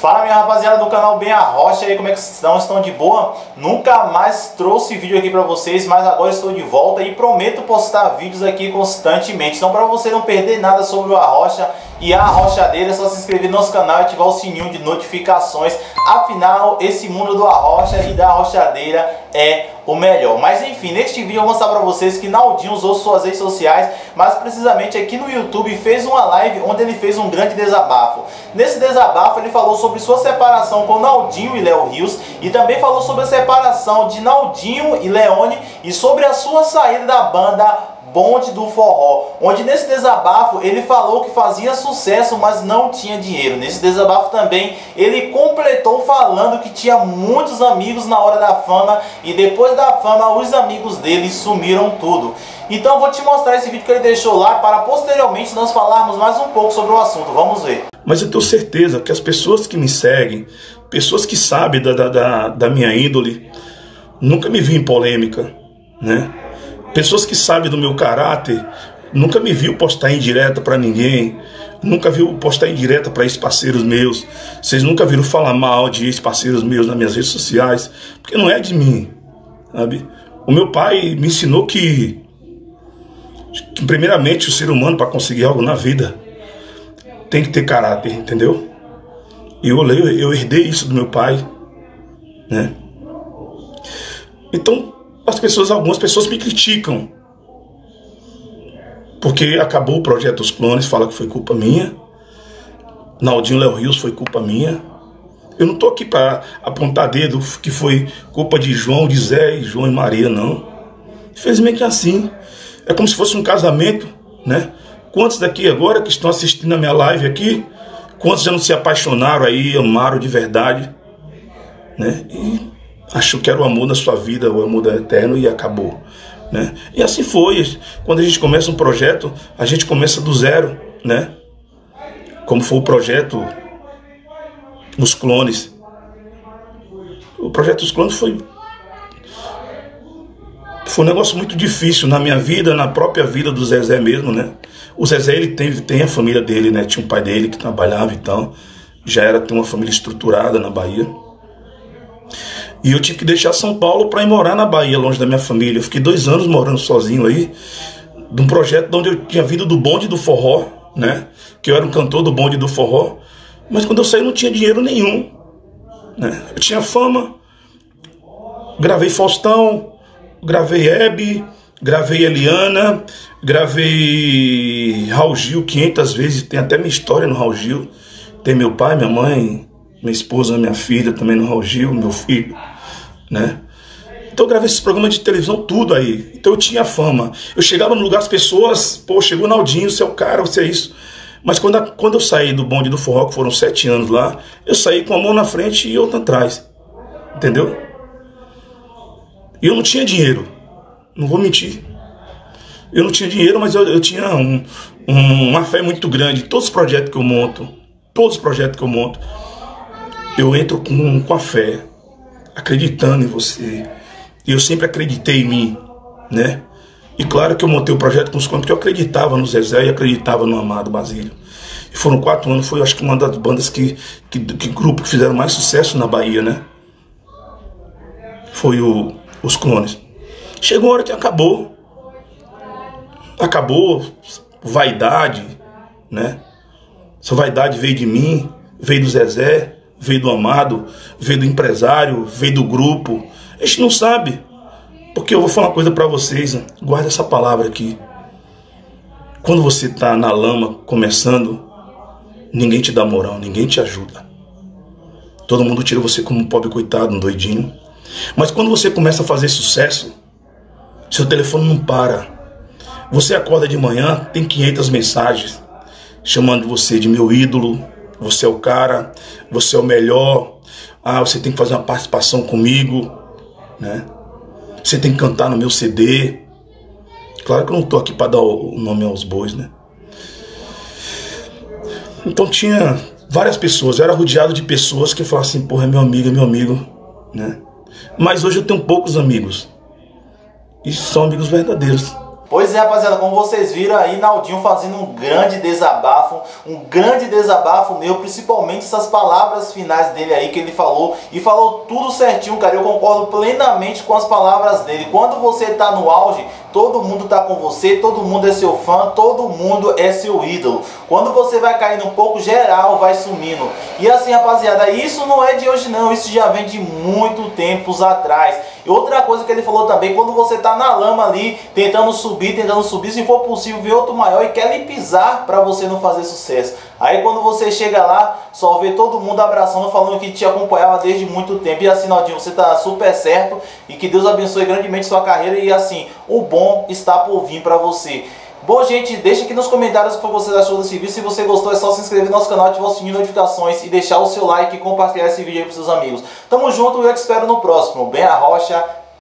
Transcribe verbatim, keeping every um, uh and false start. Fala, minha rapaziada do canal Bem A Rocha, aí como é que vocês estão? Estão de boa? Nunca mais trouxe vídeo aqui pra vocês, mas agora estou de volta e prometo postar vídeos aqui constantemente. Então, pra você não perder nada sobre o A Rocha e a Rochadeira, é só se inscrever no nosso canal e ativar o sininho de notificações. Afinal, esse mundo do A Rocha e da Rochadeira é o melhor. Mas enfim, neste vídeo eu vou mostrar pra vocês que Naldinho usou suas redes sociais, mas precisamente aqui no YouTube, fez uma live onde ele fez um grande desabafo. Nesse desabafo ele falou sobre sobre sua separação com Naldinho e Léo Rios, e também falou sobre a separação de Naldinho e Leone e sobre a sua saída da banda Bonde do Forró, onde nesse desabafo ele falou que fazia sucesso, mas não tinha dinheiro. Nesse desabafo também ele completou falando que tinha muitos amigos na hora da fama e depois da fama os amigos dele sumiram tudo. Então eu vou te mostrar esse vídeo que ele deixou lá para posteriormente nós falarmos mais um pouco sobre o assunto. Vamos ver. Mas eu tenho certeza que as pessoas que me seguem, pessoas que sabem da, da, da minha índole, nunca me vi em polêmica, né? Pessoas que sabem do meu caráter, nunca me viu postar indireta pra ninguém, nunca viu postar indireta pra ex-parceiros meus, vocês nunca viram falar mal de ex-parceiros meus nas minhas redes sociais, porque não é de mim, sabe? O meu pai me ensinou que, que primeiramente, o ser humano, para conseguir algo na vida, tem que ter caráter, entendeu? E eu, eu herdei isso do meu pai, né? Então, as pessoas, algumas pessoas me criticam porque acabou o projeto Os Clones, fala que foi culpa minha. Naldinho e Léo Rios foi culpa minha. Eu não tô aqui para apontar dedo que foi culpa de João, de Zé, e João e Maria, não. Infelizmente é assim. É como se fosse um casamento, né? Quantos daqui agora que estão assistindo a minha live aqui, quantos já não se apaixonaram aí, amaram de verdade, né? E achou que era o amor da sua vida, o amor da eterno, e acabou, né? E assim foi. Quando a gente começa um projeto, a gente começa do zero, né? Como foi o projeto Os Clones. O projeto Os Clones foi Foi um negócio muito difícil na minha vida, na própria vida do Zezé mesmo, né? O Zezé, ele teve, tem a família dele, né? Tinha um pai dele que trabalhava e tal. Já era ter uma família estruturada na Bahia. E eu tive que deixar São Paulo para ir morar na Bahia, longe da minha família. Eu fiquei dois anos morando sozinho aí, de um projeto onde eu tinha vindo do Bonde do Forró, né? Que eu era um cantor do Bonde do Forró. Mas quando eu saí, eu não tinha dinheiro nenhum, né? Eu tinha fama. Gravei Faustão, gravei Hebe, gravei Eliana, gravei Raul Gil quinhentas vezes. Tem até minha história no Raul Gil. Tem meu pai, minha mãe, minha esposa, minha filha, também no Raul Gil, meu filho, né? Então eu gravei esses programas de televisão, tudo aí. Então eu tinha fama. Eu chegava no lugar, as pessoas, pô, chegou Naldinho, você é o cara, você é isso. Mas quando, a, quando eu saí do Bonde do Forró, que foram sete anos lá, eu saí com a mão na frente e outra atrás, entendeu? E eu não tinha dinheiro, não vou mentir. Eu não tinha dinheiro, mas eu, eu tinha um, um, uma fé muito grande. Todos os projetos que eu monto, todos os projetos que eu monto, eu entro com, com a fé, acreditando em você. E eu sempre acreditei em mim, né? E claro que eu montei o projeto com os clones, porque eu acreditava no Zezé e acreditava no Amado Basílio. E foram quatro anos, foi acho que uma das bandas que, que, que grupo que fizeram mais sucesso na Bahia, né? Foi o, os Clones. Chegou a hora que acabou. Acabou vaidade, né? Essa vaidade veio de mim, veio do Zezé, veio do Amado, veio do empresário, veio do grupo. A gente não sabe. Porque eu vou falar uma coisa pra vocês, né? Guarda essa palavra aqui. Quando você tá na lama, começando, ninguém te dá moral, ninguém te ajuda. Todo mundo tira você como um pobre coitado, um doidinho. Mas quando você começa a fazer sucesso, seu telefone não para. Você acorda de manhã, tem quinhentas mensagens chamando você de meu ídolo, você é o cara, você é o melhor, ah, você tem que fazer uma participação comigo, né? Você tem que cantar no meu C D. Claro que eu não tô aqui para dar o nome aos bois, né? Então tinha várias pessoas, eu era rodeado de pessoas que falavam assim, porra, é meu amigo, é meu amigo, né? Mas hoje eu tenho poucos amigos, e são amigos verdadeiros. Pois é, rapaziada, como vocês viram aí, Naldinho fazendo um grande desabafo, um grande desabafo meu, principalmente essas palavras finais dele aí que ele falou, e falou tudo certinho, cara, eu concordo plenamente com as palavras dele. Quando você tá no auge, todo mundo tá com você, todo mundo é seu fã, todo mundo é seu ídolo. Quando você vai caindo um pouco, geral vai sumindo. E assim, rapaziada, isso não é de hoje não, isso já vem de muito tempos atrás. E outra coisa que ele falou também, quando você tá na lama ali, tentando subir, tentando subir, se for possível, vê outro maior e quer lhe pisar pra você não fazer sucesso. Aí quando você chega lá, só vê todo mundo abraçando, falando que te acompanhava desde muito tempo. E assim, Naldinho, você tá super certo e que Deus abençoe grandemente sua carreira e assim, o bom está por vir para você. Bom, gente, deixa aqui nos comentários o que vocês acharam desse vídeo. Se você gostou, é só se inscrever no nosso canal, ativar o sininho de notificações e deixar o seu like e compartilhar esse vídeo aí para seus amigos. Tamo junto e eu te espero no próximo. Bem A Rocha.